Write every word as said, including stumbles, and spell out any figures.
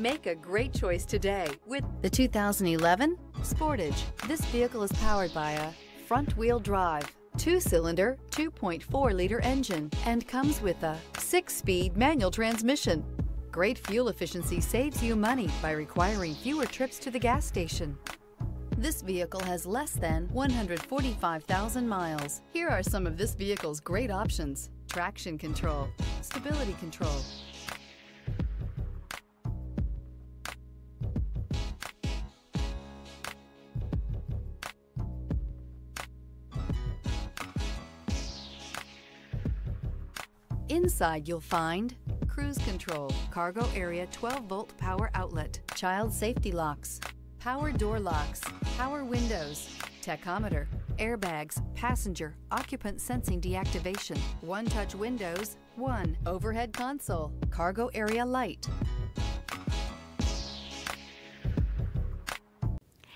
Make a great choice today with the two thousand eleven Sportage. This vehicle is powered by a front-wheel drive, two-cylinder, two point four liter engine, and comes with a six-speed manual transmission. Great fuel efficiency saves you money by requiring fewer trips to the gas station. This vehicle has less than one hundred forty-five thousand miles. Here are some of this vehicle's great options: traction control, stability control, inside you'll find cruise control, cargo area twelve volt power outlet, child safety locks, power door locks, power windows, tachometer, airbags, passenger, occupant sensing deactivation, one-touch windows, one overhead console, cargo area light.